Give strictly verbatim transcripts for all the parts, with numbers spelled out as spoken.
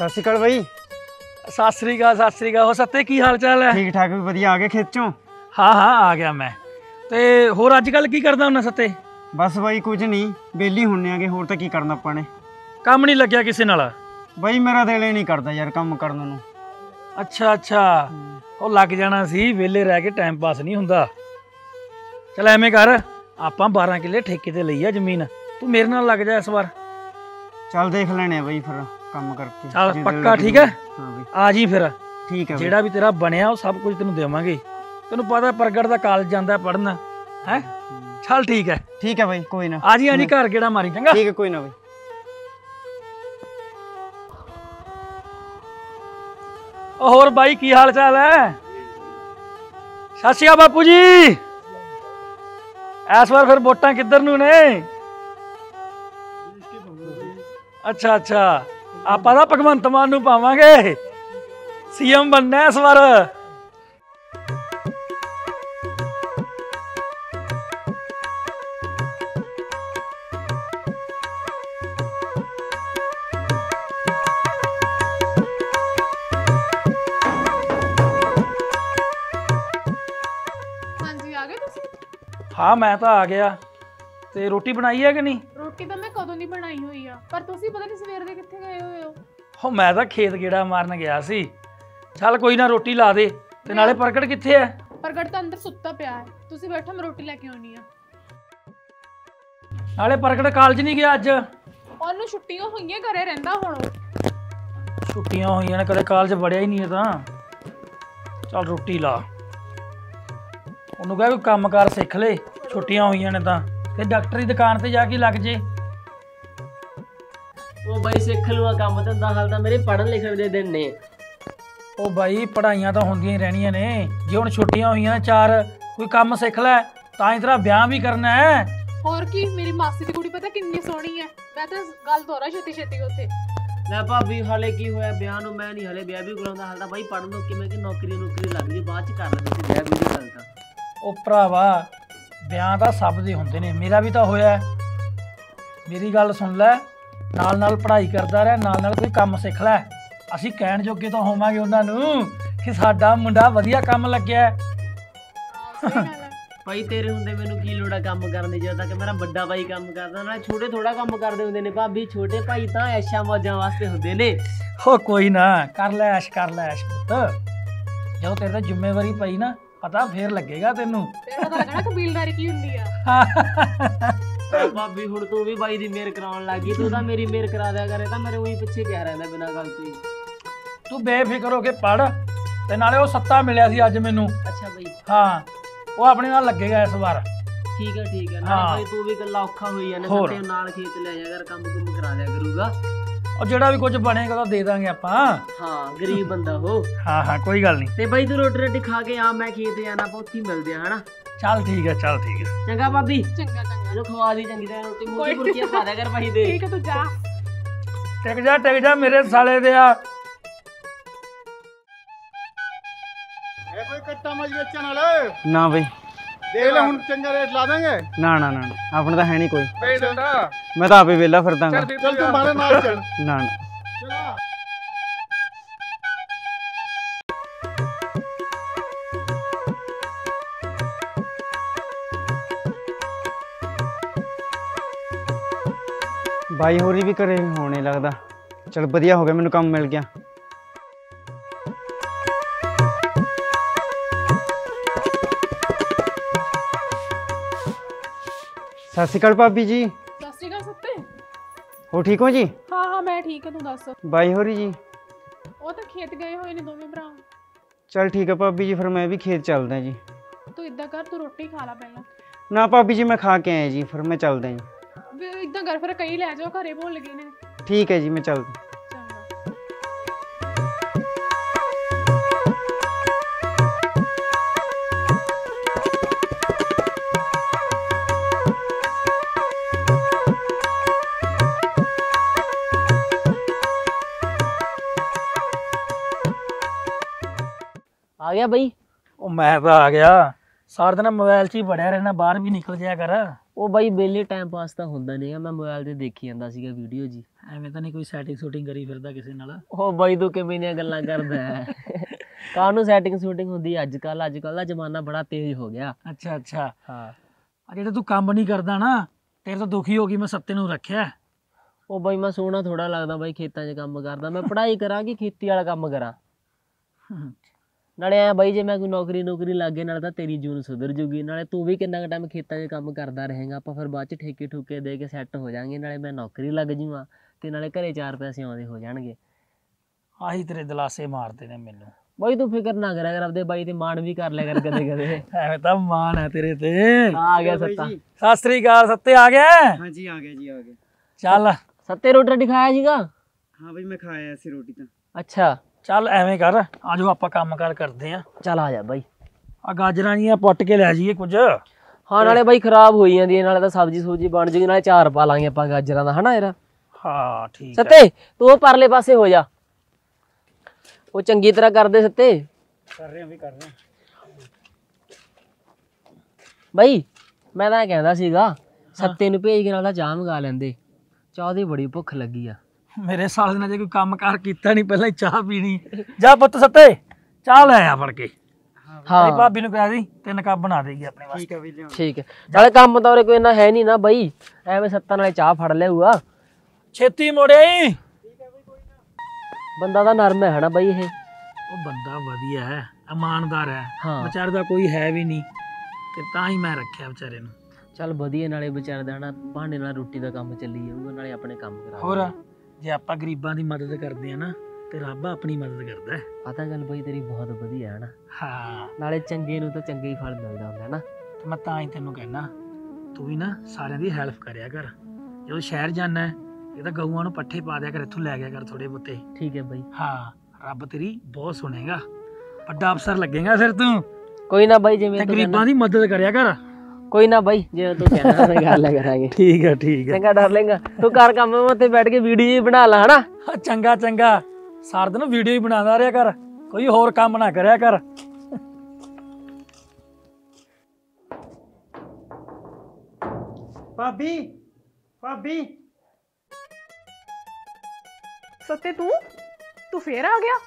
सत श्रीकाल भाई। सत श्रीकाल सत श्रीकाल। हो सत्ते की हाल चाल है? ठीक ठाक। वधिया आ गए खेचों? हाँ हाँ आ गया मैं। ते होर अजकल की करदा हुंदा सत्ते? बस भाई कुछ नहीं, बेली हुंदे आगे, होर तां की करना आपां ने। काम नहीं लग्या किसी नाल? भाई मेरा दिल ही नहीं करता यार काम करने नूं। अच्छा अच्छा, और लग जाना सी, वेले रह के टाइम पास नहीं हुंदा। चल एवें कर, आपां बारह किले ठेके ते लई आ जमीन, तू मेरे नाल लग जा इस बार। चल देख लेने भाई फिर काम करके। चल पक्का ठीक है? हाँ भाई आ जी फिर। ठीक है, जेड़ा भी तेरा बनया सब कुछ तेनूं देवांगे। तेनूं पता प्रगट दा कालेज जांदा पढ़ना है। चल ठीक है। ठीक है भाई कोई ना, आ जी आ जी घर गेड़ा मारी। चंगा ठीक है कोई ना भाई। और भाई की हाल चाल है? सत श्री अकाल बापू जी। इस बार फिर वोटां किधर नूं ने? अच्छा अच्छा, आपां तां भगवंत मान नूं पावांगे, सीएम बनना इस बार। हाँ मैं तो आ गया। ते रोटी बनाई है कि नहीं? रोटी तो मैं कदों दी बनाई हुई है, पर तुसी पता नहीं सवेर दे कित्थे गए हुए हो। हो मैं तो खेत गेड़ा मारन गया सी। चल कोई ना रोटी ला दे। ते नाले प्रगट कित्थे है? प्रगट तो अंदर सुत्ता पिया है, तुसी बैठो मैं रोटी लेके आउनी है। नाले प्रगट कालेज नहीं गया अज? ओनू छुट्टियां होईयां, घरे रहिंदा हुण। छुट्टियां होईयां ने, कदे कालेज वड़िया ही नहीं है तां। चल रोटी ला, ओनू कह कोई काम कार सीख ले, छुट्टियां होईयां ने तां। ते डॉक्टर की दुकान ते जाके लग जे। ओ भाई सीख लूगा काम धंधा, हाल मेरे पढ़न लिखण दे दिन ने। ओ भाई पढ़ाइयां तो होंदियां ही रहनियां ने, जे हुण छुट्टियां होईयां ने चार, कोई काम सीख लै, तां ही तेरा ब्याह भी करना है। होर की, मेरी मासी दी कुड़ी पता किन्नी सोहणी है। मैं तां गल तोरा छेती छेती उत्थे लै भाभी। हाले की होया ब्याह नूं? मैं नहीं हाले ब्याह भी करांदा, हाल तां भाई पढ़न दो, किवें कि नौकरी नौकरी लग जे बाद च कर लैंदे ब्याह भी दी गल। तां ओ भरावा ब्याह तो सब दे होंदे ने, मेरा भी तो होया। मेरी गल सुन लै, नाल नाल पढ़ाई करदा रह, नाल नाल कोई काम सीख लै। असीं कहण जोगे तो होवांगे उन्हां नूं कि साडा मुंडा वधिया काम लग्गिआ। भाई तेरे हुंदे मैनूं की लोड़ आ काम करन दी, जद तक मेरा बड्डा भाई काम करदा। नाल छोटे थोड़ा काम करदे हुंदे ने भाभी, छोटे भाई तां ऐशा मौजां वास्ते हुंदे ने। हो कोई ना, कर लै ऐश, कर लै ऐश पुत्त। जो तेरे ते जिम्मेवारी पई ना, पता फिर लगेगा तेनू। तेरा तो लगना कबीलदारी की हुंदी है। भाभी हुण तू भी बाई दी मेहर कराउण लग गई, तू तां मेरी मेहर करा दिया करे, तां मेरे उही पिछे क्या रहिंदा बिना गल तू। तू बेफिकर हो के पढ़, ते नाले ओ सत्ता मिलिया सी अज मैनू। अच्छा भाई। हां ओ अपने नाल लगेगा इस बार। ठीक है ठीक है। नाले भाई तू भी गल्ला औखा होई जाना, सत्ते नाल खेत ले जा कर, काम कुम करा दिया करूगा। और जेड़ा भी कुछ बनेगा तो दे देंगे आपां। हाँ गरीब बंदा हो। हाँ हाँ कोई गल नहीं। ते भाई तू रोटी रोटी खा के आ, मैं खेत जाना, पोथी मिलदे है ना। चल ठीक है, चल ठीक है। चंगा भाभी। चंगा चंगा। जो खवा दी चंगी तरह रोटी, मोटी पुरकिया खा दे कर भाई दे। ठीक है तू जा। टिक जा टिक जा मेरे साले दे आ। ए कोई कट्टा मल बेचन वाले? ना भाई। दे ले हुन चंगा रेट ला देंगे। ना ना ना अपने तो है नहीं कोई। मैं तो आपे वेला फिरदा। चल तू मारे नाल चल। ना ना भाई होरी भी घरे होने लगदा। चल वधिया हो गया मैनू काम मिल गया। सत श्री अकाल भाभी जी। सत श्री अकाल सत्ते। हो ठीक हो जी? हाँ हाँ मैं ठीक है, तू दस। बाई हो रही जी? वो तो खेत गए हुए ने दोवें भरा। चल ठीक है भाभी जी, फिर मैं भी खेत चलदा जी। तू इदा कर, तू रोटी खा ला पहला। ना भाभी जी मैं खा के आया जी, फिर मैं चलदा जी। इदा कर फिर, कई ले जाओ घरे भूल गए ने। ठीक है जी मैं चलदा। आ गया भाई? ओ मैं तो आ गया। सारा दिन मोबाइल च ही बड़िया रहना, बाहर भी निकल जाया कर। ओ भाई बेले टाइम पास तो हुंदा नहीं है, मैं मोबाइल से देखी जांदा सीगा वीडियो जी। ਐਵੇਂ ਤਾਂ ਨਹੀਂ ਕੋਈ ਸੈਟਿੰਗ ਸ਼ੂਟਿੰਗ ਕਰੀ ਫਿਰਦਾ ਕਿਸੇ ਨਾਲ। ਉਹ ਬਾਈ ਤੂੰ ਕਿਵੇਂ ਦੀਆਂ ਗੱਲਾਂ ਕਰਦਾ ਹੈ, ਕਾਹਨੂੰ ਸੈਟਿੰਗ ਸ਼ੂਟਿੰਗ ਹੁੰਦੀ ਅੱਜ ਕੱਲ, ਅੱਜ ਕੱਲ ਦਾ ਜ਼ਮਾਨਾ ਬੜਾ ਤੇਜ਼ ਹੋ ਗਿਆ। ਅੱਛਾ ਅੱਛਾ ਹਾਂ, ਆ ਜਿਹੜਾ ਤੂੰ ਕੰਮ ਨਹੀਂ ਕਰਦਾ ਨਾ, ਤੇਰੇ ਤੋਂ ਦੁਖੀ ਹੋ ਗਈ ਮੈਂ ਸੱਤੇ ਨੂੰ ਰੱਖਿਆ। ਉਹ ਬਾਈ ਮੈਂ ਸੋਹਣਾ ਥੋੜਾ ਲੱਗਦਾ ਬਾਈ, ਖੇਤਾਂ 'ਚ ਕੰਮ ਕਰਦਾ ਮੈਂ, ਪੜ੍ਹਾਈ ਕਰਾਂ ਕਿ ਖੇਤੀ ਵਾਲਾ ਕੰਮ ਕਰਾਂ। ਨਾਲੇ ਐ ਬਾਈ ਜੇ ਮੈਂ ਕੋਈ ਨੌਕਰੀ ਨੌਕਰੀ ਲੱਗੇ ਨਾਲੇ ਤਾਂ ਤੇਰੀ ਜੂਨ ਸੁਧਰ ਜੂਗੀ, ਨਾਲੇ ਤੂੰ ਵੀ ਕਿੰਨਾ ਕੁ ਟਾਈਮ ਖੇਤਾਂ 'ਚ ਕੰਮ ਕਰਦਾ ਰਹੇਗਾ, ਆਪਾਂ ਫਿਰ ਬਾਅਦ 'ਚ ਠੇਕੇ ਠੁਕੇ ਦੇ ਕੇ ਸੈੱਟ ਹੋ ਜਾਾਂਗੇ, ਨਾਲੇ ਮੈਂ ਨੌਕਰੀ ਲੱਗ ਜੂਆਂ ਤੇ ਨਾਲੇ ਘਰੇ ਚਾਰ ਪੈਸੇ ਆਉਂਦੇ ਹੋ ਜਾਣਗੇ। ਆਹੀ ਤੇਰੇ ਦਿਲਾਸੇ ਮਾਰਦੇ ਨੇ ਮੈਨੂੰ। ਬਾਈ ਤੂੰ ਫਿਕਰ ਨਾ ਕਰਿਆ ਕਰ ਆਪਦੇ ਬਾਈ ਤੇ ਮਾਣ ਵੀ ਕਰ ਲਿਆ ਕਰ ਕਦੇ ਕਦੇ। ਐਵੇਂ ਤਾਂ ਮਾਣ ਹੈ ਤੇਰੇ ਤੇ। ਆ ਗਿਆ ਸੱਤਾ, ਸਤਿ ਸ੍ਰੀ ਅਕਾਲ ਸੱਤੇ। ਆ ਗਿਆ? ਹਾਂਜੀ ਆ ਗਿਆ ਜੀ ਆ ਗਿਆ। ਚੱਲ ਸੱਤੇ ਰੋਟੀ ਦਿਖਾਇਆ ਸੀਗਾ? ਹਾਂ ਬਈ ਮੈਂ ਖਾਇਆ ਸੀ ਰੋਟੀ ਤਾਂ। ਅੱਛਾ ਚੱਲ ਐਵੇਂ ਕਰ ਆ ਜਾਓ ਆਪਾਂ ਕੰਮ ਕਾਰ ਕਰਦੇ ਆ। ਚੱਲ ਆ ਜਾ ਬਾਈ। ਆ ਗਾਜਰਾਂ ਜੀਆਂ ਪੁੱਟ ਕੇ ਲੈ ਜਾਈਏ ਕੁਝ। ਹਾਂ ਨਾਲੇ ਬਾਈ ਖਰਾਬ ਹੋਈ ਜਾਂਦੀ ਹੈ, ਨਾਲੇ ਤਾਂ ਸਬਜ਼ੀ ਸੂਜੀ ਬਣ ਜੂਗੀ, ਨਾਲੇ ਚਾਰ ਪਾ ਲਾਂਗੇ ਆਪਾਂ ਗਾਜਰਾਂ ਦਾ, ਹਨਾ ਯਾਰ? ਹਾਂ ਠੀਕ। ਸੱਤੇ ਤੂੰ ਪਰਲੇ ਪਾਸੇ ਹੋ ਜਾ, ਉਹ ਚੰਗੀ ਤਰ੍ਹਾਂ ਕਰਦੇ ਸੱਤੇ। ਕਰ ਰਹੇ ਆ ਵੀ ਕਰ ਰਹੇ ਆ। ਬਾਈ ਮੈਂ ਤਾਂ ਕਹਿੰਦਾ ਸੀਗਾ ਸੱਤੇ ਨੂੰ ਭੇਜ ਕੇ ਨਾਲ ਚਾਹ ਮੰਗਾ ਲੈਂਦੇ, ਚਾਹ ਦੀ ਬੜੀ ਭੁੱਖ ਲੱਗੀ ਆ। ਮੇਰੇ ਸਾਲ ਨਾਲ ਜੇ ਕੋਈ ਕੰਮ ਕਾਰ ਕੀਤਾ ਨਹੀਂ ਪਹਿਲਾਂ ਹੀ ਚਾਹ ਪੀਣੀ। ਜਾ ਪੁੱਤ ਸੱਤੇ ਚਾਹ ਲੈ ਆ ਫੜ ਕੇ। ਹਾਂ ਭਾਬੀ ਨੂੰ ਕਹਿ ਦੀ ਤਿੰਨ ਕੱਪ ਬਣਾ ਦੇਗੀ ਆਪਣੇ ਵਾਸਤੇ। ਠੀਕ ਹੈ ਵੀ ਲਿਆ। ਠੀਕ ਹੈ ਨਾਲੇ ਕੰਮ ਤਾਂ ਉਰੇ ਕੋਈ ਇੰਨਾ ਹੈ ਨਹੀਂ ਨਾ ਬਾਈ, ਐਵੇਂ ਸੱਤਾਂ ਨਾਲੇ ਚਾਹ ਫੜ ਲਿਆਊਗਾ। ਛੇਤੀ ਮੁੜਿਆਈ। ਬੰਦਾ ਤਾਂ ਨਰਮ ਹੈ ਨਾ ਬਾਈ ਇਹ। ਉਹ ਬੰਦਾ ਵਧੀਆ ਹੈ, ਇਮਾਨਦਾਰ ਹੈ। ਹਾਂ ਵਿਚਾਰੇ ਦਾ ਕੋਈ ਹੈ ਵੀ ਨਹੀਂ ਤੇ ਤਾਂ ਹੀ ਮੈਂ ਰੱਖਿਆ ਵਿਚਾਰੇ ਨੂੰ। ਚੱਲ ਵਧੀਆ, ਨਾਲੇ ਵਿਚਾਰੇ ਦਾ ਨਾ ਭਾਂਡੇ ਨਾਲ ਰੋਟੀ ਦਾ ਕੰਮ ਚੱਲੀ ਜਾਊਗਾ, ਨਾਲੇ ਆਪਣੇ ਕੰਮ ਕਰਾਂਗੇ। ਹੋਰ ਜੇ ਆਪਾਂ ਗਰੀਬਾਂ ਦੀ ਮਦਦ ਕਰਦੇ ਆ ਨਾ ਤੇ ਰੱਬ ਆਪਣੀ ਮਦਦ ਕਰਦਾ ਹੈ। ਆ ਤਾਂ ਗੱਲ ਬਾਈ ਤੇਰੀ ਬਹੁਤ ਵਧੀਆ ਹੈ ਨਾ। ਹਾਂ ਨਾਲੇ ਚੰਗੇ ਨੂੰ ਤਾਂ ਚੰਗੇ ਹੀ ਫਲ ਮਿਲਦਾ ਹੁੰਦਾ ਨਾ। ਮੈਂ ਤਾਂ ਹੀ ਤੈਨੂੰ ਕਹਿਣਾ ਤੂੰ ਵੀ ਨਾ ਸਾਰਿਆਂ ਦੀ ਹੈਲਪ ਕਰਿਆ ਕਰ। ਜਦੋਂ ਸ਼ਹਿਰ ਜਾਣਾ ਇਹ ਤਾਂ ਗਊਆਂ ਨੂੰ ਪੱਠੇ ਪਾ ਦਿਆ ਕਰ, ਇੱਥੋਂ ਲੈ ਗਿਆ ਕਰ ਥੋੜੇ ਬੁੱਤੇ। ਠੀਕ ਹੈ ਬਾਈ। ਹਾਂ ਰੱਬ ਤੇਰੀ ਬਹੁਤ ਸੁਣੇਗਾ, ਵੱਡਾ ਅਫਸਰ ਲੱਗੇਗਾ ਫਿਰ ਤੂੰ। ਕੋਈ ਨਾ ਬਾਈ ਜਿਵੇਂ ਤੂੰ ਗਰੀਬਾਂ ਦੀ ਮਦਦ ਕਰਿਆ ਕਰ। ਕੋਈ ਨਾ ਬਾਈ ਜਿਵੇਂ ਤੂੰ ਕਹਿਣਾ ਮੈਂ ਕਰ ਲਿਆ ਕਰਾਂਗੇ। ਠੀਕ ਹੈ ਠੀਕ ਹੈ। ਚੰਗਾ ਡਰਲਿੰਗ ਤੂੰ ਕਰ ਕੰਮ, ਮੈਂ ਉੱਥੇ ਬੈਠ ਕੇ ਵੀਡੀਓ ਬਣਾ ਲਾ ਹਨਾ। ਚੰਗਾ ਚੰਗਾ ਸਾਰਾ ਦਿਨ ਵੀਡੀਓ ਹੀ ਬਣਾਉਂਦਾ ਰਿਹਾ ਕਰ, ਕੋਈ ਹੋਰ ਕੰਮ ਨਾ ਕਰਿਆ ਕਰ। ਭਾਬੀ ਭਾਬੀ ਸੱਤੇ ਤੂੰ ਤੂੰ ਫੇਰ ਆ ਗਿਆ?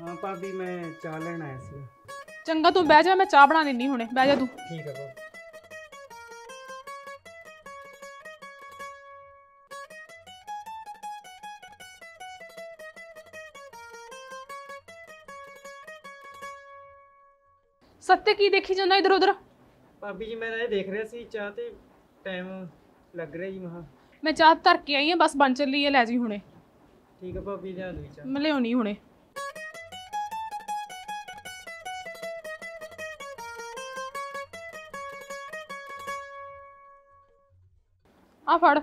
ਹਾਂ ਭਾਬੀ ਮੈਂ ਚਾਹ ਲੈਣ ਆਇਆ ਸੀ। ਚੰਗਾ ਤੂੰ ਬਹਿ ਜਾ, ਮੈਂ ਚਾਹ ਬਣਾ ਦਿੰਨੀ ਹੁਣੇ, ਬਹਿ ਜਾ ਤੂੰ। ਠੀਕ ਹੈ ਭਾਬੀ। ਸੱਤੇ ਕੀ ਦੇਖੀ ਜਾਂਦਾ ਇਧਰ ਉਧਰ? ਭਾਬੀ ਜੀ ਮੈਂ ਇਹ ਦੇਖ ਰਿਹਾ ਸੀ ਚਾਹ ਤੇ ਟਾਈਮ ਲੱਗ ਰਿਹਾ ਜੀ, ਮਹਾ ਮੈਂ ਚਾਹ ਧਰ ਕੇ ਆਈ ਹਾਂ ਬਸ ਬਣ ਚੱਲੀ ਹੈ, ਲੈ ਜੀ ਹੁਣੇ। ਠੀਕ ਹੈ ਭਾਬੀ ਲਿਆ ਦੋ ਚਾਹ। ਮੈਂ ਲਿਆਉਣੀ ਹੁਣੇ। ਆ ਫੜ।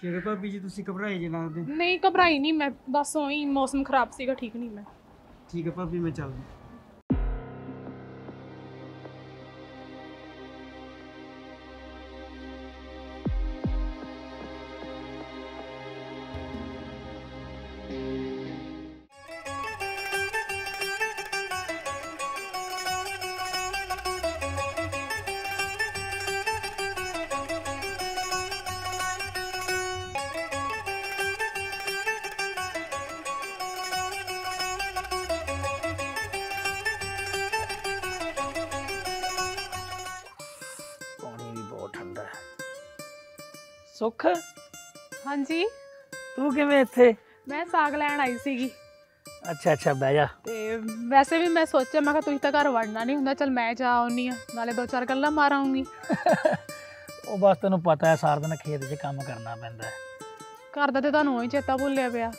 ਕਿਹੜੇ ਭਾਬੀ ਜੀ ਤੁਸੀਂ ਘਬਰਾਏ ਜੇ ਲੱਗਦੇ? ਨਹੀਂ ਘਬਰਾਈ ਨਹੀਂ ਮੈਂ, ਬਸ ਉਹੀ ਮੌਸਮ ਖਰਾਬ ਸੀਗਾ ਠੀਕ ਨਹੀਂ ਮੈਂ। ਠੀਕ ਹੈ ਭਾਬੀ ਮੈਂ ਚੱਲਦੀ। ਸੁੱਖ ਹਾਂਜੀ ਤੂੰ ਕਿਵੇਂ ਇੱਥੇ? ਮੈਂ ਸਾਗ ਲੈਣ ਆਈ ਸੀਗੀ। ਅੱਛਾ ਅੱਛਾ ਬਹਿ ਜਾ। ਤੇ ਵੈਸੇ ਵੀ ਮੈਂ ਸੋਚਿਆ ਮੈਂ ਕਿਹਾ ਤੁਸੀਂ ਤਾਂ ਘਰ ਵੜਨਾ ਨਹੀਂ ਹੁੰਦਾ, ਚੱਲ ਮੈਂ ਜਾ ਆਉਣੀ ਆ ਨਾਲੇ ਦੋ ਚਾਰ ਗੱਲਾਂ ਮਾਰ ਆਉਂਗੀ। ਉਹ ਬਸ ਤੈਨੂੰ ਪਤਾ ਹੈ ਸਾਰਾ ਦਿਨ ਖੇਤ 'ਚ ਕੰਮ ਕਰਨਾ ਪੈਂਦਾ, ਘਰ ਦਾ ਤੇ ਤੁਹਾਨੂੰ ਹੀ ਚੇਤਾ ਭੁੱਲਿਆ ਪਿਆ।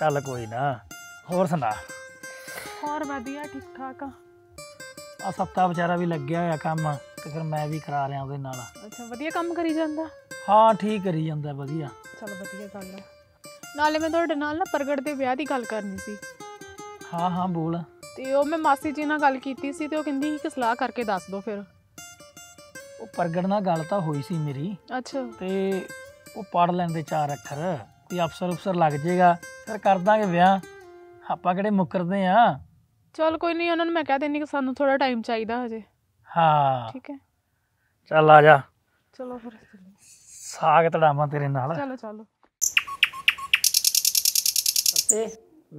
ਚੱਲ ਕੋਈ ਨਾ, ਹੋਰ ਸੁਣਾ? ਹੋਰ ਵਧੀਆ ਠੀਕ ਠਾਕ ਆ। ਆ ਸੱਤਾ ਵਿਚਾਰਾ ਵੀ ਲੱਗਿਆ ਹੋਇਆ ਕੰਮ ਤੇ ਫਿਰ ਮੈਂ ਵੀ ਕਰਾ ਰਿਹਾ ਉਹਦੇ ਨਾਲ। ਅੱਛਾ ਵਧੀਆ ਕੰਮ ਕਰੀ ਜਾਂਦਾ? ਹਾਂ ਠੀਕ ਕਰੀ ਜਾਂਦਾ ਵਧੀਆ। ਚਲੋ ਵਧੀਆ ਗੱਲ ਹੈ। ਨਾਲੇ ਮੈਂ ਤੁਹਾਡੇ ਨਾਲ ਨਾ ਪ੍ਰਗਟ ਦੇ ਵਿਆਹ ਦੀ ਗੱਲ ਕਰਨੀ ਸੀ। ਹਾਂ ਹਾਂ ਬੋਲ। ਤੇ ਉਹ ਮੈਂ ਮਾਸੀ ਜੀ ਨਾਲ ਗੱਲ ਕੀਤੀ ਸੀ ਤੇ ਉਹ ਕਹਿੰਦੀ ਕਿ ਸਲਾਹ ਕਰਕੇ ਦੱਸ ਦੋ ਫਿਰ। ਉਹ ਪ੍ਰਗਟ ਨਾਲ ਗੱਲ ਤਾਂ ਹੋਈ ਸੀ ਮੇਰੀ। ਅੱਛਾ। ਤੇ ਉਹ ਪੜ ਲੈਂਦੇ ਚਾਰ ਅੱਖਰ, ਕੋਈ ਅਫਸਰ ਅਫਸਰ ਲੱਗ ਜਾਏਗਾ ਫਿਰ ਕਰ ਦਾਂਗੇ ਵਿਆਹ, ਆਪਾਂ ਕਿਹੜੇ ਮੁੱਕਰਦੇ ਆ। ਚਲ ਕੋਈ ਨਹੀਂ, ਉਹਨਾਂ ਨੂੰ ਮੈਂ ਕਹਿ ਦਿੰਦੀ ਕਿ ਸਾਨੂੰ ਥੋੜਾ ਟਾਈਮ ਚਾਹੀਦਾ ਹਜੇ। ਹਾਂ ਠੀਕ ਹੈ ਚੱਲ ਆ ਜਾ। ਚਲੋ ਫਿਰ। साग तड़ावा तेरे नाल। चलो चलो ते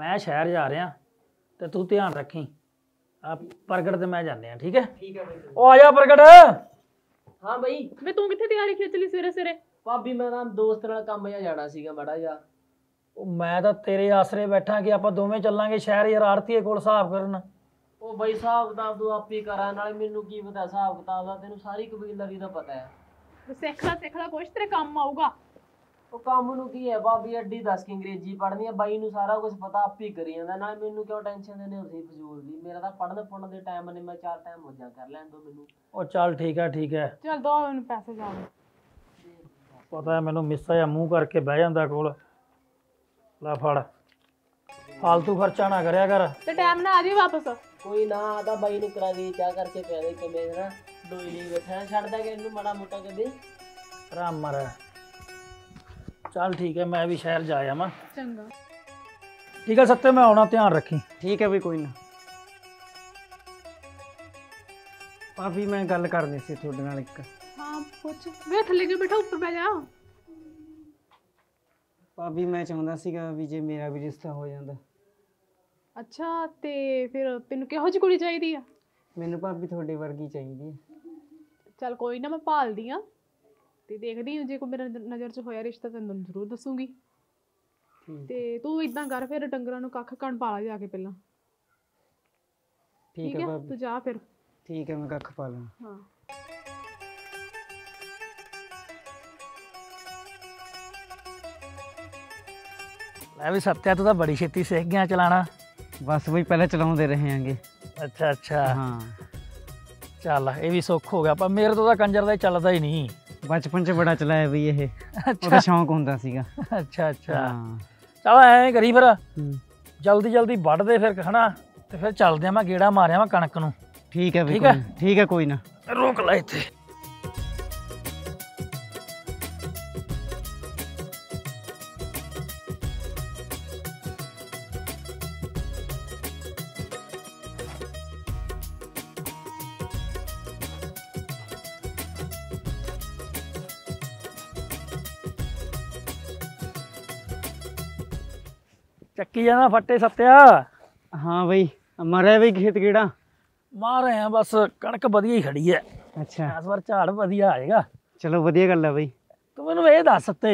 मैं शहर जा रहा ते तू ध्यान रखी। प्रगट ते मैं जाने ठीक है ठीक है भाई। ओ आजा प्रगट। हां भाई वे तू किथे तैयारी खिच ली सवेरे सवेरे? भाभी मैं ना दोस्त नाल काम जा जाना सीगा बड़ा जा। ओ मैं तो तेरे आसरे बैठा कि आपां दोवें चलांगे शहर यार आरतीए कोल हिसाब करन। ओ भाई हिसाब किताब तू आप ही करा नाल मेनू की पता हिसाब किताब दा तैनू सारी कबीलदारी दा पता है। सेखला सेखला कुछ तेरे काम आऊगा। ओ काम नू की है भाभी अड्डी दस की अंग्रेजी पढ़नी है बाई नू सारा कुछ पता आप ही करी जांदा नाल मेनू क्यों टेंशन देने उसी फजूल दी। मेरा ता पढ़ने पढ़ने दे टाइम ने मैं चार टाइम मजा कर लैं दो मेनू। ओ चल ठीक है ठीक है चल दो मेनू पैसे जा पता है मेनू मिस्सा या मुंह करके बह जांदा कोल। ला फड़ फालतू खर्चा ना करया कर ते टाइम ना आ जी वापस। कोई ना आदा बाई ने करा दी क्या करके कह दे कि मेरा डोई नहीं बैठा छड़दा कि इनु बड़ा मोटा कर दे राम मर। चल ठीक है मैं भी शहर जा आया मां। चंगा ठीक है सत्ते मैं आना ध्यान रखी। ठीक है भाई कोई ना। भाभी मैं गल करनी सी थोड़े नाल एक। हां पूछ वे थल्ले के बैठा ऊपर बैठ जा। भाभी मैं चाहता सीगा भी जे मेरा भी रिश्ता हो जाता। अच्छा ते फिर तेन किहो जी कुड़ी चाहिदी आ? मैनू भाभी थोड़े वर्गी चाहिदी है। चल कोई ना मैं भालदी आ ते देखदी जे कोई मेरे नज़र च होया रिश्ता तैनू जरूर दसूंगी। ते तू इदां कर फिर डंगरां नू कख कण पा ला जाके पहला। ठीक है तू जा फिर। ठीक है मैं कख पा लां। हां अभी सत्या तो बड़ी छेती सीख गया चलाना। बस वही पहले चलाते रहेंगे। अच्छा अच्छा हाँ चल ये भी सुख हो गया पर मेरे तो कंजर का चलता ही नहीं। बचपन से बड़ा चलाया भाई ये। अच्छा शौक होता सीगा। अच्छा अच्छा हाँ। चल ऐ करी फिर जल्दी जल्दी बढ़ते फिर है ना तो फिर चलते मैं गेड़ा मारिया मैं कणक नूं। ठीक है ठीक है ठीक है कोई ना रोक ला इत्थे। चक्की जाना फटे सत्या। हाँ भाई मारे भाई खेत कीड़ा मार रहे हैं बस कणक वधिया ही खड़ी है। अच्छा इस बार झाड़ वधिया आएगा। चलो वधिया गल है भाई। तू मैनू ये दस सत्ते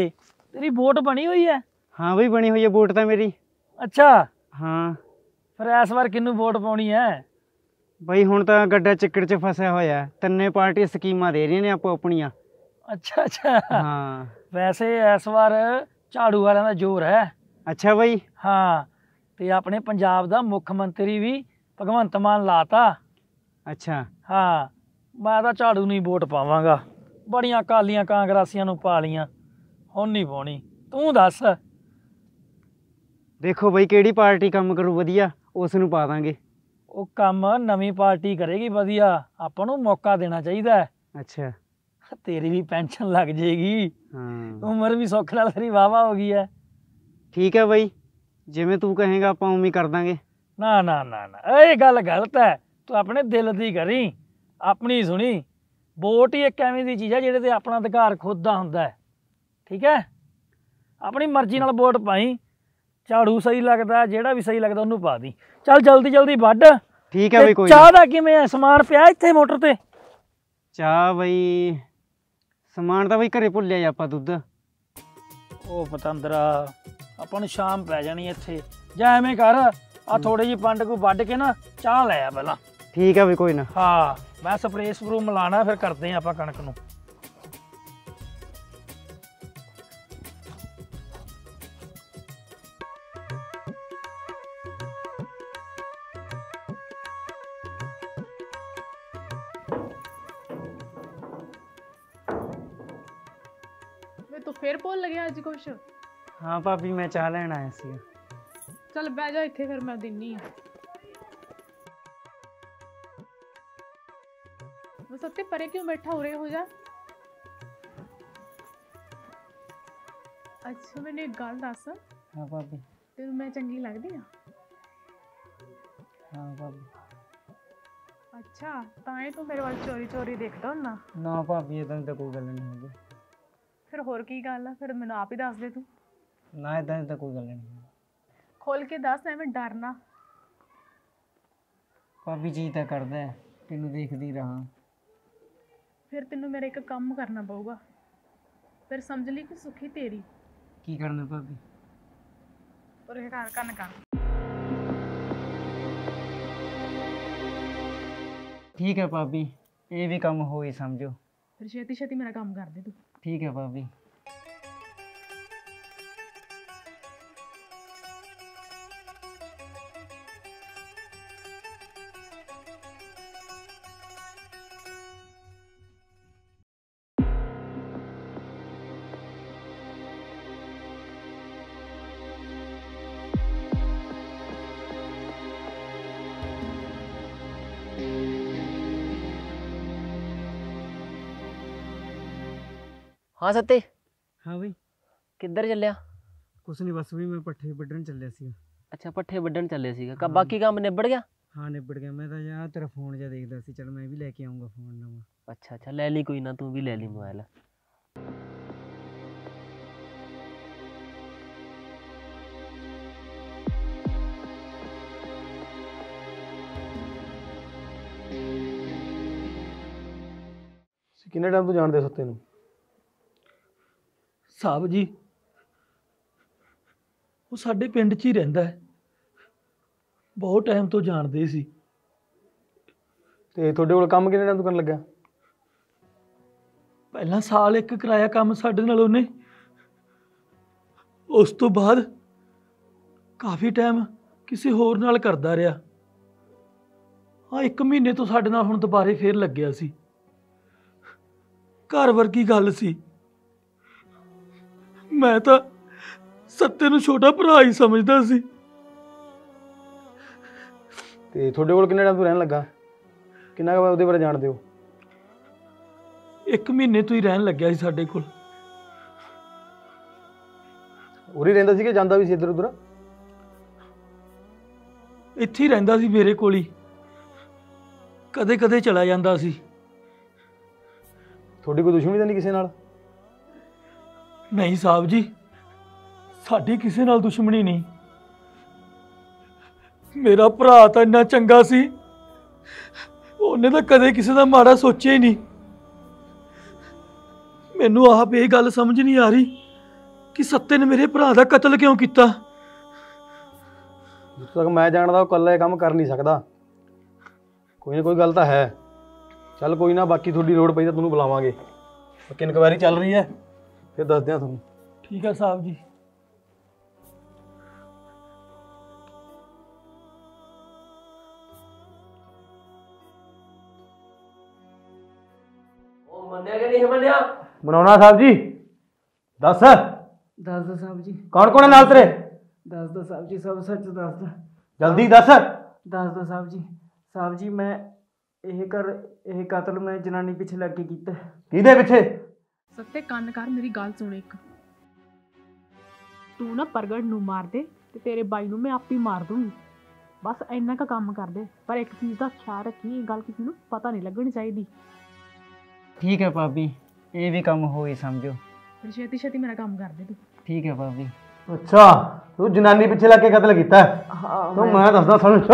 तेरी वोट बनी हुई है? हाँ भाई बनी हुई है वोट तो मेरी। अच्छा हाँ फिर इस बार किनू वोट पानी है? भाई हुण तां गड्डा चिक्कड़ च फसिया होया तिन्ने पार्टी स्कीमां दे रही ने आपो अपनियां। अच्छा अच्छा हाँ वैसे इस बार झाड़ू वालियां दा जोर है। अच्छा भाई हाँ ते अपने पंजाब दा मुख्यमंत्री भी भगवंत मान लाता। अच्छा हाँ मैं तो झाड़ू नहीं वोट पावांगा बड़ियां कालियां कांग्रेसियां नूं पा लियां हुण नहीं पाउणी। तू दस देखो भाई केड़ी पार्टी कम करू वधिया उस नूं पा दांगे। वो कम नवीं पार्टी करेगी वधिया आपां नूं मौका देना चाहिए। अच्छा तेरी भी पेंशन लग जाएगी उम्र भी सुख नाल तेरी वाहवा हो गई है। ठीक है भाई जिमें तू कहेगा आप उम्मीद कर देंगे। ना ना ना ना ये गल गलत है तू अपने दिल की करी अपनी सुनी। वोट ही एक एवं की चीज़ है जिहदे ते अपना अधिकार खुद का हुंदा है। ठीक है अपनी मर्जी नाल वोट पाई झाड़ू सही लगता जिहड़ा भी सही लगता उन्होंने पा दी। चल जल्दी जल्दी वड्ड। ठीक है भाई कोई चाह दा किवें है समान पिया इत्थे मोटर ते? चाह भाई समान तां भाई घरे भुल लिया आपां दुद्ध। ओ पतंदरा अपन शाम पै जानी इत्थे जा एवें कर आ थोड़ी जी पंड को वड्ड के ना चाह लै आ पहला। ठीक है भी कोई ना हाँ मैं स्प्रे स्प्रू मिलाना फिर करते हैं आप कणक नूं। मैं तो फिर भुल गया अज कुछ। हाँ भाभी मैं चाह लेना आया सी। चल बह जा इत्थे फिर मैं दिन्नी आ। बस सत्ते परे क्यों बैठा हो रहे हो जा। अच्छा मैंने एक गल दस। हाँ भाभी तेनू मैं चंगी लगदी आ? हाँ भाभी। अच्छा तां ही तू मेरे वाल चोरी चोरी देखदा हुंदा? ना भाभी इदां दी कोई गल नहीं होगी। फिर होर की गल है, फिर मैं आप ही दस दे तू ना। इदा इदा कोई गल नहीं, खोल के दस, एवं डरना। भाभी जी तो करता है, तेनू देखती रहा। फिर तेनू मेरा एक काम करना पऊगा, फिर समझ ली कि सुखी तेरी। की करना भाभी? और घर का निकाल। ठीक है भाभी, ये भी काम हो ही समझो। फिर छेती छेती मेरा काम कर दे तू। ठीक है भाभी। हाँ सत्ते। हाँ भाई, किधर चलिया? कुछ नहीं, बस भी मैं पट्ठे बड्ढन चलिया सी। अच्छा, पट्ठे बड्ढन चलिया सी। हाँ। बाकी काम निबड़ गया? हाँ निबड़ गया। मैं तो यार तेरा फोन जा देखदा सी, चल मैं भी लेके आऊंगा फोन नवा। अच्छा अच्छा, ले ली कोई ना, तू भी ले ली मोबाइल। किन्ने टाइम तू जानदे सत्ते नूं? साहब जी वो साडे पिंड च ही रहिंदा है, बहुत टाइम तो जानते सी। ते तुहाडे कोल काम किन्ने टाइम तो करन लग्गा? पहला साल एक कराया काम साडे नाल उहने, उस तो बाद काफ़ी टाइम किसी होर नाल करदा रहा। हाँ एक महीने तो साडे नाल हुण दुबारे फिर लग्गिया सी। घर वर्गी गल सी, मैं तो सत्ते नूं छोटा भरा ही समझदा सी। ते तुहाडे कोल किन्ना टाइम तू रहन लगा? किन्ना क उहदे बारे जानदे हो? एक महीने तो ही रहन लग्या सी साडे कोल। उरी रहंदा सी कि जांदा भी सी इधर उधर? इत्थे ही रहंदा सी मेरे कोल ही, कदे कदे चला जांदा सी। तुहाडी कोई दुश्मनी तो नहीं किसी नाल? नहीं साहब जी, साड़ी किसी नाल दुश्मनी नहीं। मेरा भरा तो इन्ना चंगा सी, उन्हें तो कदे किसी का माड़ा सोचे ही नहीं। मैनू आप ये गल समझ नहीं आ रही कि सत्ते ने मेरे भरा का कतल क्यों किया। जितों तक मैं जानता कल काम कर नहीं सकता, कोई ना कोई गल तो है। चल कोई ना, बाकी थोड़ी लोड़ पई तो तुहानू बुलावांगे। बाकी इंक्वायरी चल रही है, फिर दस दिया तुम। ठीक है साहब जी। मनाना साहब जी, दस दस दो साहब जी। कौन कौन है नाल तेरे? दस दो साहब जी, सब सच दस दो। जल्दी दस दस दो साहब जी। साहब जी मैं यह कर यह कतल मैं जनानी पिछे लग के किया। किहदे पिछे? सत्ते कान कर, मेरी गल सुन एक। तू ना परगट नूं मार दे ते तेरे बाई नूं मैं आप ही मार दूंगी, बस इन्ना का काम कर दे। पर एक चीज़ का ख्याल रखी, ये गल किसी नूं पता नहीं लगनी चाहिए। ठीक है भाभी, ये भी काम हो ही समझो। फिर छेती छेती मेरा काम कर दे तू। ठीक है भाभी। अच्छा तू जनानी पिछे लग के कतल कीता? हाँ। तो मैं दसदा सुन,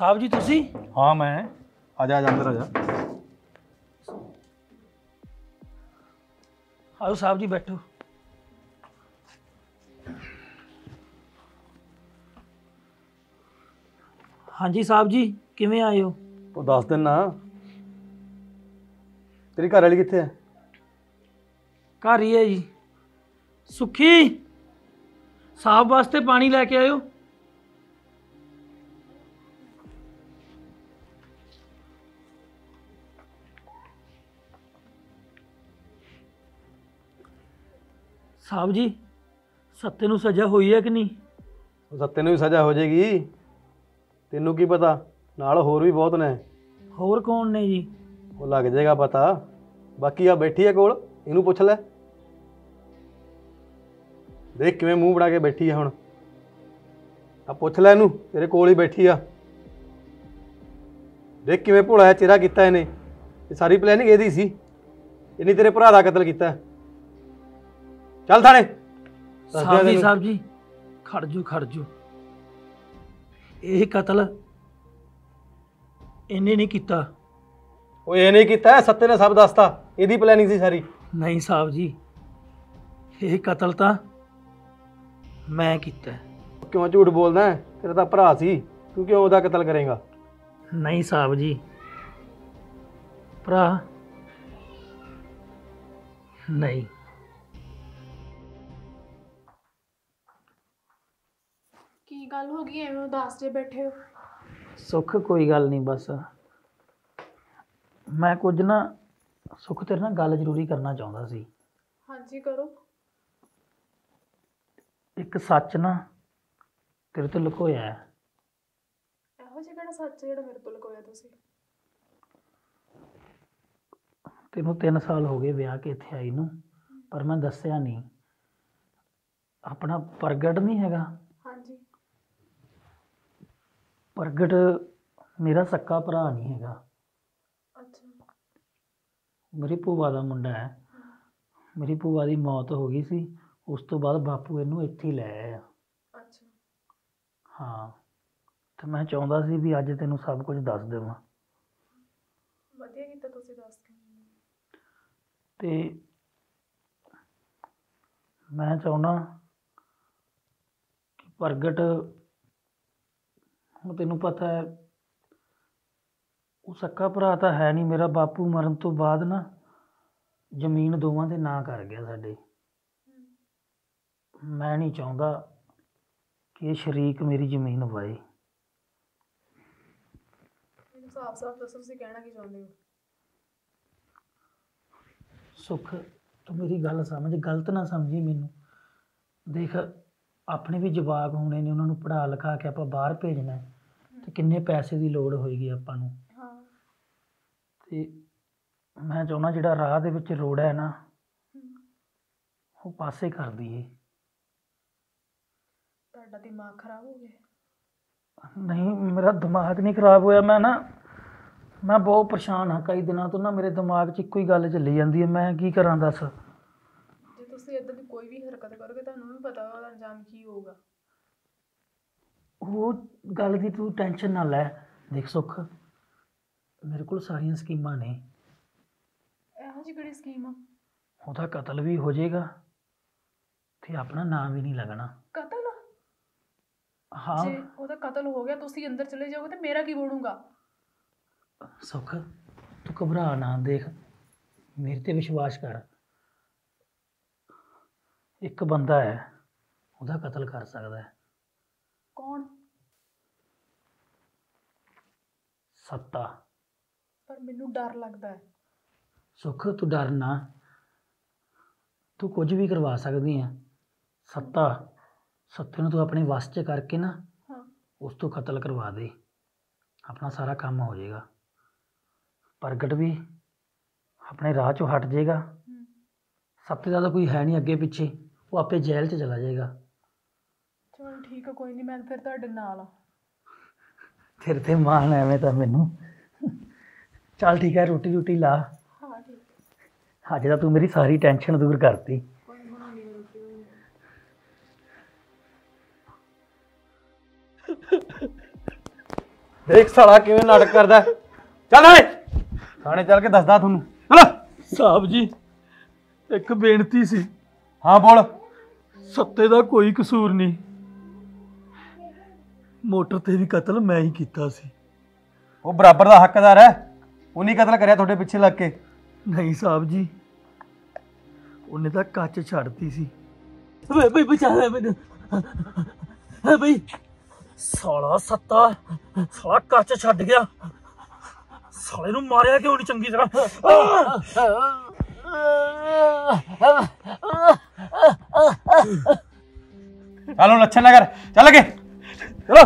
साहब जी तुसी? हाँ मैं। आजा आजा अंदर आजा। आओ साहब जी बैठो। हाँ जी साहब जी, किवें आए हो? तो दस दिन ना, तेरी घर वाली कित्थे है? घर ही है जी। सुखी साहब वास्ते पानी लेके आयो। साहब जी सत्ते नूं सज़ा हुई है कि नहीं? सत्ते नूं भी सज़ा हो जाएगी, तेनू की पता, नाल होर भी बहुत ने। होर कौन ने जी? वो लग जाएगा पता। बाकी आ बैठी है कोल, इनू पुछ ले, देख किवें मूँह बना के बैठी है। हुण आ पुछ लै इनू तेरे कोल ही बैठी आ। देख किवें भोला चेहरा किया इहने, ये सारी प्लैनिंग इहदी सी, इहने तेरे भरा दा कतल किया। चल थाणे। साहब जी साहब जी खड़जू खड़जू, यह कतल इन्हें नहीं किया। वो ये नहीं किया, सत्ते ने सब दसता, इहदी प्लैनिंग सी सारी। नहीं साहब जी, यह कतल तो मैं किया। क्यों झूठ बोलना है, तेरा तो भरा सी, तू क्यों उसका कतल करेगा? नहीं साहब जी, भरा नहीं। की गल हो गई एवें उदास जे बैठे हो? सुख कोई गल नहीं, बस मैं कुछ ना सुख तेरे नाल गल जरूरी करना चाहता सी। हाँ जी करो। एक सच ना तेरे तो लुकोया है। ਇਹੋ ਜਿਹਾ ਕਿਹੜਾ ਸੱਚ ਜਿਹੜਾ ਮੇਰੇ ਤੋਂ ਲੁਕੋਇਆ ਤੁਸੀਂ? ਤੈਨੂੰ तीन साल हो गए ਵਿਆਹ के ਇੱਥੇ आई ਨੂੰ, पर मैं ਦੱਸਿਆ नहीं। अपना प्रगट नहीं हैगा? हाँ जी। प्रगट मेरा सक्का भरा नहीं हैगा। अच्छा। मेरी ਭੂਆ ਦਾ ਮੁੰਡਾ है। मेरी ਭੂਆ ਦੀ मौत हो गई सी, उस तो बाद बापू ਇਹਨੂੰ ਇੱਥੇ ਲੈ ਆਇਆ। हाँ, तो मैं चाहता सी भी अज तेन सब कुछ दस देव। ते मैं चाहना कि प्रगट हूँ, तेन पता है वो सक्का भरा तो है नहीं मेरा। बापू मरन तो बाद ना जमीन दोवां दे ना कर गया साडे। मैं नहीं चाहता ये शरीक मेरी जमीन वाए। साफ साफ दसो सी कहना की चाहते हो? सुख तू मेरी गल समझ, गलत ना समझी मैनू। देख अपने भी जवाब होने ने, उन्होंने पढ़ा लिखा के आप बाहर भेजना है तो किन्ने पैसे की लोड़ होएगी आपां नूं। ते मैं चाहुंदा जिहड़ा राह दे विच रोड़ा है ना वो पासे कर दीए। दिमाग खराब हो गया? नहीं मेरा दिमाग नहीं खराब होया। मैं ना मैं बहुत परेशान हाँ कई दिनों तो ना, मेरे दिमाग च कोई गल चली जाती है। मैं की करा दस? जे तुसीं इदां दी कोई भी हरकत करोगे तुहानूं भी पता होगा अंजाम की होगा। वो गल दी तू टेंशन ना लै। देख सुख मेरे कोल सारियां स्कीमां ने। इहो जी किहड़ी स्कीम आ? उहदा कतल भी हो जाएगा ते अपना नाम भी नहीं लगना। कतल? हाँ। जे ओदा कतल हो गया तुसीं अंदर चले जाओगे तो मेरा की बनूगा? सुख तू घबरा ना, देख मेरे ते विश्वास कर। एक बंदा है ओदा कतल कर सकता है। कौन? सत्ता। पर मैनू डर लगता है। सुख तू डर ना, तू कुछ भी करवा सकती है। सत्ता सत्ते नूं तू अपने वस च करके ना हाँ। उस तो कतल करवा दे, अपना सारा काम हो जाएगा। प्रगट भी अपने राह चो हट जाएगा। सत्ते दा कोई है नहीं अगे पिछे, वो आपे जेल च चला जाएगा। चलो ठीक है कोई नहीं, मैं फिर तुहाडे नाल आ। तेरे ते मान है मैं तां मैनू। चल ठीक है रोटी रोटी ला। हाँ ठीक है। अज तां तू मेरी सारी टेंशन दूर करती। देख साला किवें नाटक करदा है। चल ओए थाणे चल के दसदा तुहानूं। चलो। साहब जी एक बेनती सी। हाँ बोल। सत्ते दा कोई कसूर नहीं, मोटर ते भी कतल मैं ही कीता सी। वो बराबर दा हकदार है, उन्हीं कतल करिया तुहाडे पिछे लग के। नहीं साहब जी उन्हें तां कच्च छड्डती सी। ओए भाई बचा ले मैनूं। ओए भाई साला सत्ता साला कच्च छड्ड गया। साले नूं मारिया क्यों नहीं चंगी तरह? चलो लच्छन नगर चल गए। चलो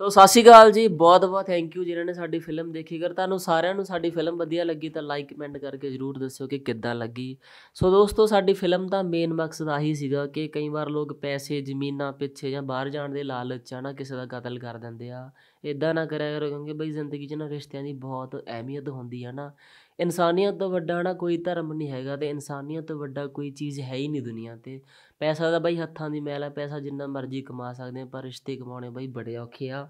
ਸੋ ਸਤਿ ਸ਼੍ਰੀ ਅਕਾਲ ਜੀ, ਬਹੁਤ ਬਹੁਤ ਥੈਂਕ ਯੂ ਜਿਨ੍ਹਾਂ ਨੇ ਸਾਡੀ ਫਿਲਮ ਦੇਖੀ। ਅਗਰ ਤੁਹਾਨੂੰ ਸਾਰਿਆਂ ਨੂੰ ਸਾਡੀ ਫਿਲਮ ਵਧੀਆ ਲੱਗੀ ਤਾਂ ਲਾਈਕ ਕਮੈਂਟ ਕਰਕੇ ਜ਼ਰੂਰ ਦੱਸਿਓ ਕਿ ਕਿੱਦਾਂ ਲੱਗੀ। ਸੋ ਦੋਸਤੋ, ਸਾਡੀ ਫਿਲਮ ਦਾ ਮੇਨ ਮਕਸਦ ਆਹੀ ਸੀਗਾ ਕਿ ਕਈ ਵਾਰ ਲੋਕ ਪੈਸੇ, ਜ਼ਮੀਨਾਂ ਪਿੱਛੇ ਜਾਂ ਬਾਹਰ ਜਾਣ ਦੇ ਲਾਲਚ 'ਚ ਨਾ ਕਿਸੇ ਦਾ ਕਤਲ ਕਰ ਦਿੰਦੇ ਆ। ਇੱਦਾਂ ਨਾ ਕਰਿਆ ਕਰੋ, ਕਿਉਂਕਿ ਬਈ ਜ਼ਿੰਦਗੀ 'ਚ ਨਾ ਰਿਸ਼ਤਿਆਂ ਦੀ ਬਹੁਤ ਅਹਿਮੀਅਤ ਹੁੰਦੀ ਆ ਨਾ। ਇਨਸਾਨੀਅਤ ਤੋਂ ਵੱਡਾ ਨਾ ਕੋਈ ਧਰਮ ਨਹੀਂ ਹੈਗਾ ਅਤੇ ਇਨਸਾਨੀਅਤ ਤੋਂ ਵੱਡਾ ਕੋਈ ਚੀਜ਼ ਹੈ ਹੀ ਨਹੀਂ ਦੁਨੀਆ 'ਤੇ। ਪੈਸਾ ਤਾਂ ਬਾਈ ਹੱਥਾਂ ਦੀ ਮੈਲ ਹੈ, ਪੈਸਾ ਜਿੰਨਾ ਮਰਜ਼ੀ ਕਮਾ ਸਕਦੇ ਹਾਂ, ਪਰ ਰਿਸ਼ਤੇ ਕਮਾਉਣੇ ਬਾਈ ਬੜੇ ਔਖੇ ਆ।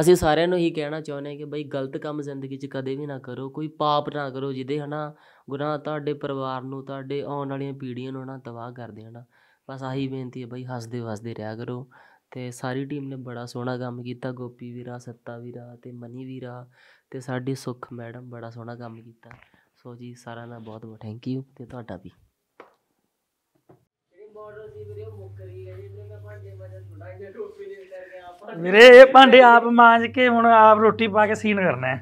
ਅਸੀਂ ਸਾਰਿਆਂ ਨੂੰ ਇਹੀ ਕਹਿਣਾ ਚਾਹੁੰਦੇ ਹਾਂ ਕਿ ਬਈ ਗਲਤ ਕੰਮ ਜ਼ਿੰਦਗੀ 'ਚ ਕਦੇ ਵੀ ਨਾ ਕਰੋ, ਕੋਈ ਪਾਪ ਨਾ ਕਰੋ ਜਿਹਦੇ ਹੈ ਨਾ ਗੁਨਾਹ ਤੁਹਾਡੇ ਪਰਿਵਾਰ ਨੂੰ, ਤੁਹਾਡੇ ਆਉਣ ਵਾਲੀਆਂ ਪੀੜ੍ਹੀਆਂ ਨੂੰ ਨਾ ਤਬਾਹ ਕਰਦੇ ਹੈ ਨਾ। ਬਸ ਆਹੀ ਬੇਨਤੀ ਹੈ ਬਈ, ਹੱਸਦੇ ਵਸਦੇ ਰਿਹਾ ਕਰੋ। तो सारी टीम ने बड़ा सोहना काम किया, गोपी वीरा, सत्ता वीरा तो मनी वीरा तो साड़ी सुख मैडम बड़ा सोहना काम किया। सो जी सारा ना बहुत बहुत थैंक यू। तो तुहाडा भी मेरे भांडे आप मांज के हुण आप रोटी पा के सीन करना है।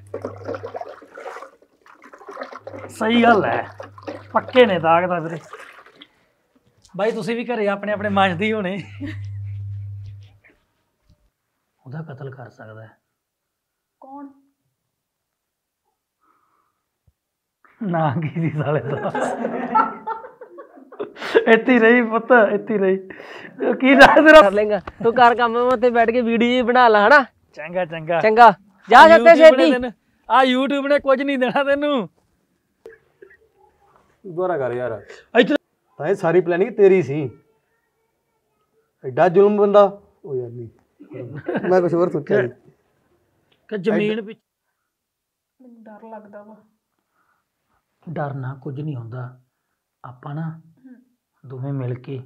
सही गल है, पक्के ने दाग दा वीरे भाई। तुसीं भी घरे अपने अपने मांजदे ही होने। ਉਹਦਾ ਕਤਲ ਕਰ ਸਕਦਾ ਹੈ ਕੌਣ? ਨਾ ਕੀ ਸਾਲੇ ਦਾ ਇੱਥੇ ਰਹੀ ਪੁੱਤ, ਇੱਥੇ ਰਹੀ ਕੀ ਨਾ ਤੇਰਾ ਕਰ ਲੇਗਾ ਤੂੰ। ਕਰ ਕੰਮ ਉੱਤੇ ਬੈਠ ਕੇ ਵੀਡੀਓ ਬਣਾ ਲਾ ਹਨਾ। ਚੰਗਾ ਚੰਗਾ ਚੰਗਾ ਜਾ ਜੱਤੇ ਛੇਤੀ। ਆ YouTube ਨੇ ਕੁਝ ਨਹੀਂ ਦੇਣਾ ਤੈਨੂੰ। ਦੁਬਾਰਾ ਕਰ ਯਾਰ। ਇੱਥੇ ਤਾਂ ਇਹ ਸਾਰੀ ਪਲੈਨਿੰਗ ਤੇਰੀ ਸੀ। ਐਡਾ ਜ਼ੁਲਮ ਬੰਦਾ ਉਹ ਯਾਰ ਨਹੀਂ। मैं कुछ और सोचा कि जमीन पिछ डर लगदा वा। डरना कुछ नहीं हुंदा, आपां ना दोवें मिल के